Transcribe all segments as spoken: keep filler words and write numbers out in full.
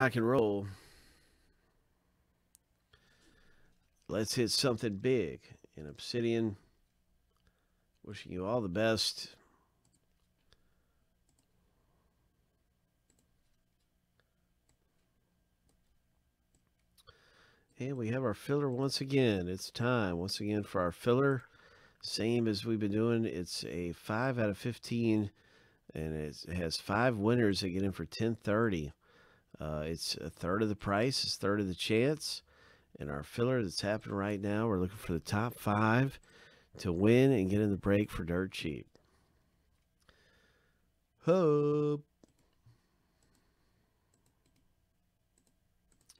I can roll. Let's hit something big. In Obsidian, wishing you all the best. And we have our filler once again. It's time once again for our filler. Same as we've been doing. It's a five out of fifteen. And it's, it has five winners that get in for ten thirty. Uh, it's a third of the price. It's a third of the chance. And our filler that's happening right now, we're looking for the top five to win and get in the break for dirt cheap. Hope.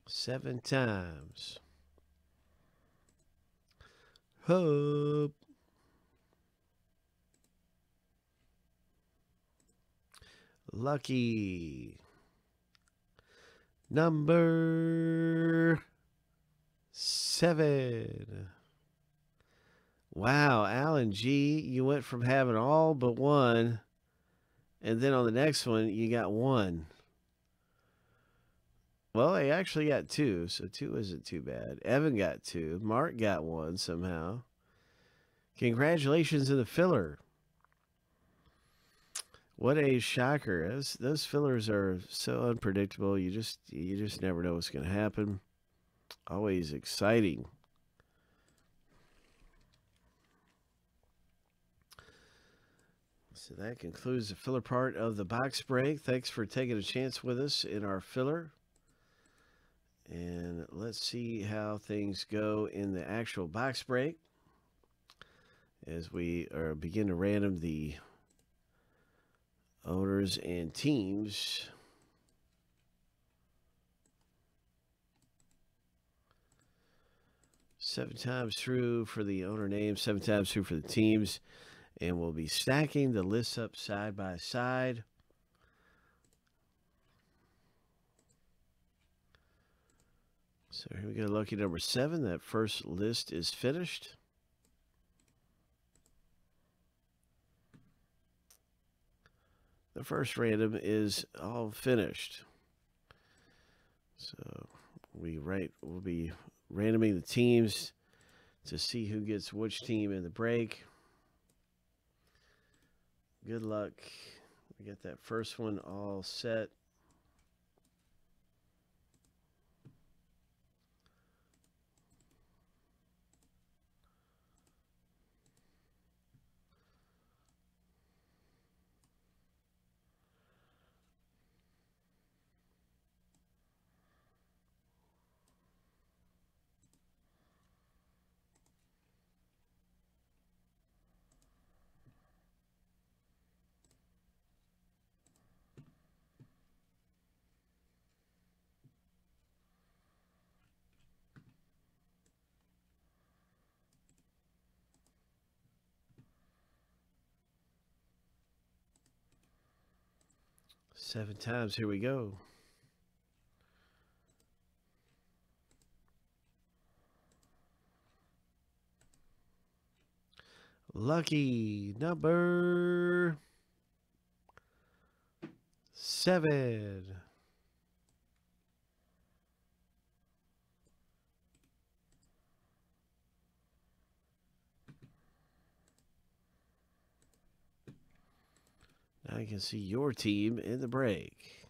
Seven times. Hope. Lucky. Number seven. Wow, Alan G, you went from having all but one, and then on the next one, you got one. Well, I actually got two, so two isn't too bad. Evan got two. Mark got one somehow. Congratulations to the filler. What a shocker. Those, those fillers are so unpredictable. You just, you just never know what's going to happen. Always exciting. So that concludes the filler part of the box break. Thanks for taking a chance with us in our filler. And let's see how things go in the actual box break as we are begin to random the owners and teams. Seven times through for the owner name, seven times through for the teams. And we'll be stacking the lists up side by side. So here we go, lucky number seven. That first list is finished. The first random is all finished. So we write, we'll be randoming the teams to see who gets which team in the break. Good luck. We got that first one all set. Seven times, here we go. Lucky number seven. I can see your team in the break.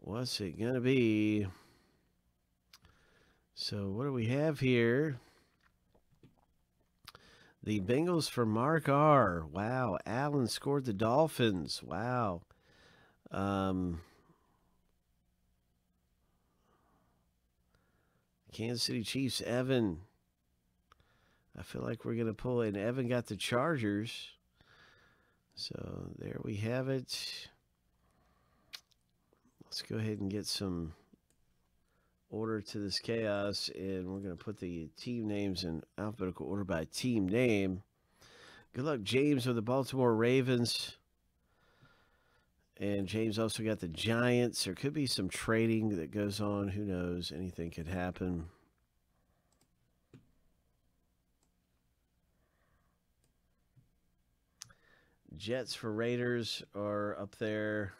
What's it gonna be? So what do we have here? The Bengals for Mark R. Wow, Allen scored the Dolphins. Wow. Um, Kansas City Chiefs, Evan. I feel like we're gonna pull, and Evan got the Chargers. So there we have it. Let's go ahead and get some order to this chaos, and we're going to put the team names in alphabetical order by team name. Good luck, James, with the Baltimore Ravens. And James also got the Giants. There could be some trading that goes on. Who knows? Anything could happen. Jets for Raiders are up there.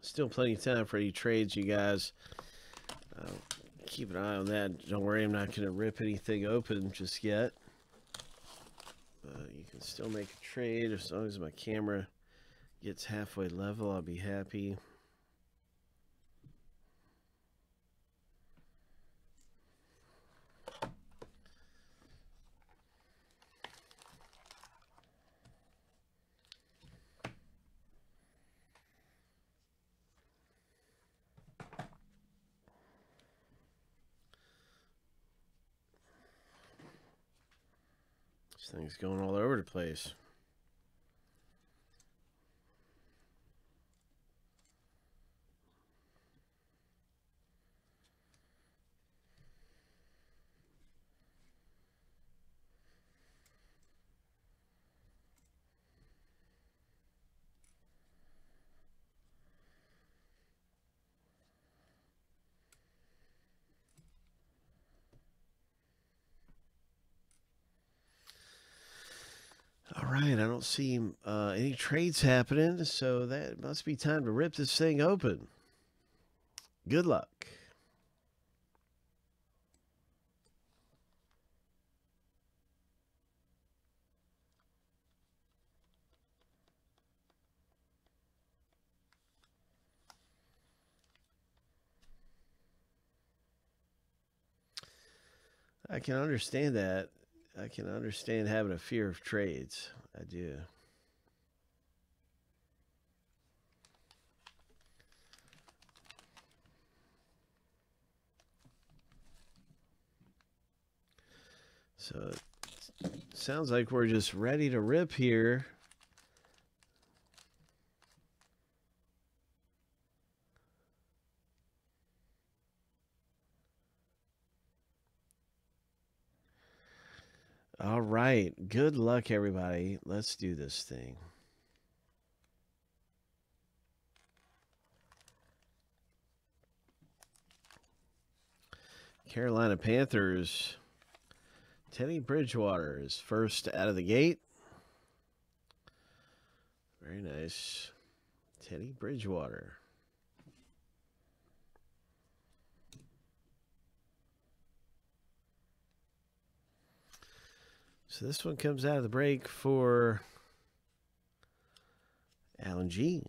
Still plenty of time for any trades, you guys. Uh, keep an eye on that. Don't worry, I'm not going to rip anything open just yet. Uh, you can still make a trade. As long as my camera gets halfway level, I'll be happy. Things going all over the place. Right, I don't see uh, any trades happening, so that must be time to rip this thing open. Good luck. I can understand that. I can understand having a fear of trades. I do. So it sounds like we're just ready to rip here. All right. Good luck, everybody. Let's do this thing. Carolina Panthers. Teddy Bridgewater is first out of the gate. Very nice. Teddy Bridgewater. So this one comes out of the break for Alan G.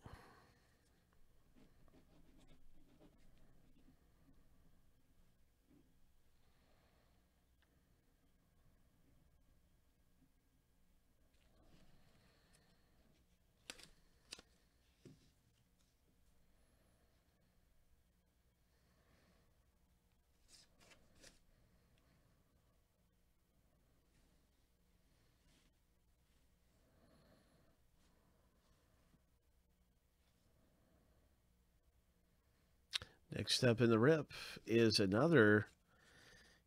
Next up in the rip is another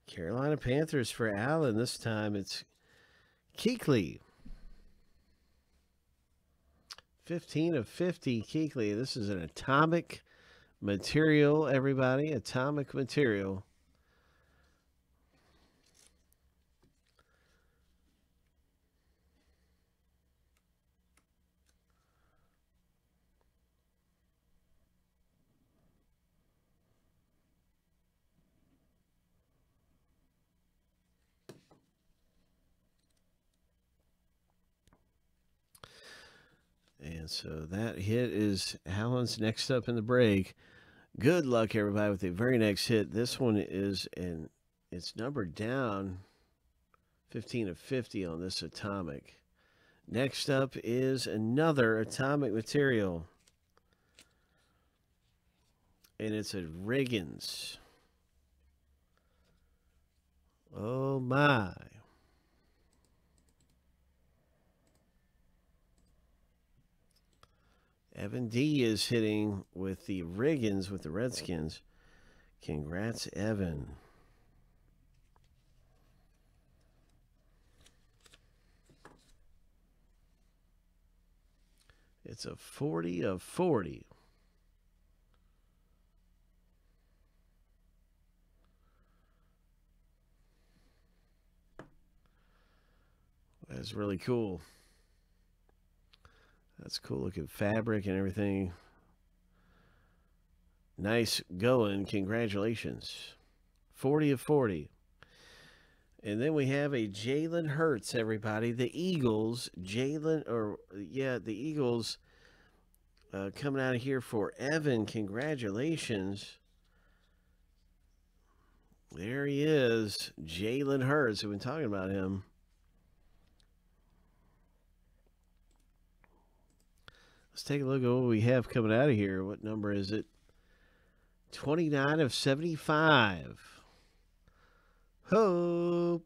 Carolina Panthers for Allen. This time it's Kuechly. fifteen of fifty, Kuechly. This is an atomic material, everybody. Atomic material. And so that hit is Allen's. Next up in the break. Good luck, everybody, with the very next hit. This one is, and it's numbered down fifteen of fifty on this atomic. Next up is another atomic material. And it's a Riggins. Oh, my. Evan D is hitting with the Riggins with the Redskins. Congrats, Evan. It's a forty of forty. That's really cool. That's cool looking fabric and everything. Nice going. Congratulations. forty of forty. And then we have a Jalen Hurts, everybody. The Eagles, Jalen, or yeah, the Eagles uh, coming out of here for Evan. Congratulations. There he is, Jalen Hurts. We've been talking about him. Let's take a look at what we have coming out of here. What number is it? twenty-nine of seventy-five. Hope.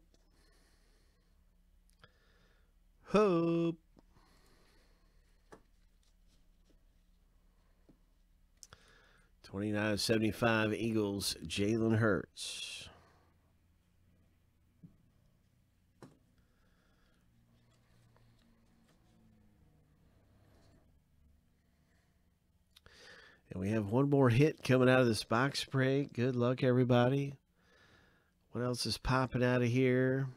Hope. twenty-nine of seventy-five Eagles, Jalen Hurts. And we have one more hit coming out of this box break. Good luck, everybody. What else is popping out of here?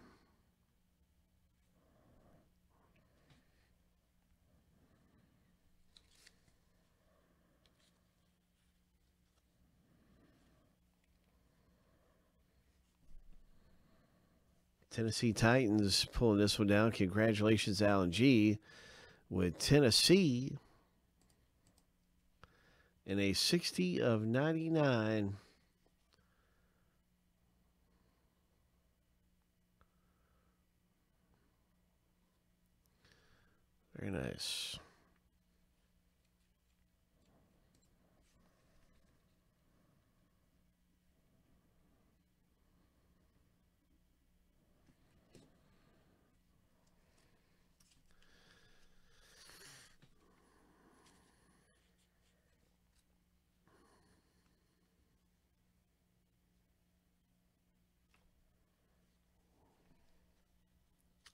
Tennessee Titans pulling this one down. Congratulations, Alan G. with Tennessee. And a sixty of ninety-nine. Very nice.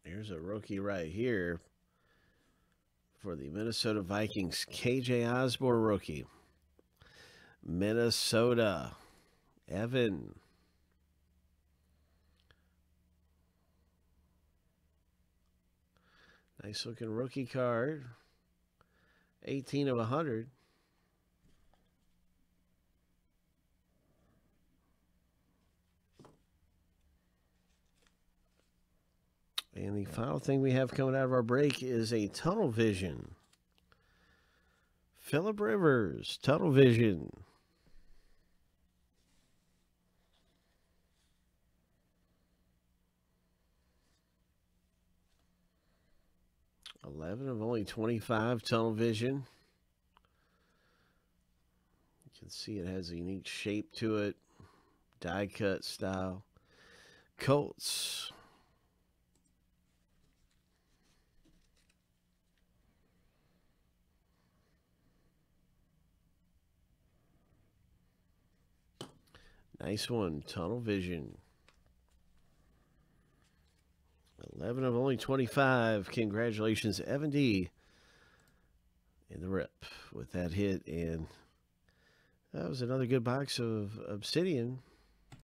Here's a rookie right here for the Minnesota Vikings. K J Osborn, rookie. Minnesota. Evan. Nice looking rookie card. eighteen of one hundred. And the final thing we have coming out of our break is a tunnel vision. Philip Rivers, tunnel vision. eleven of only twenty-five tunnel vision. You can see it has a unique shape to it. Die cut style. Colts. Nice one, tunnel vision. eleven of only twenty-five. Congratulations, Evan D. in the rip with that hit. And that was another good box of Obsidian.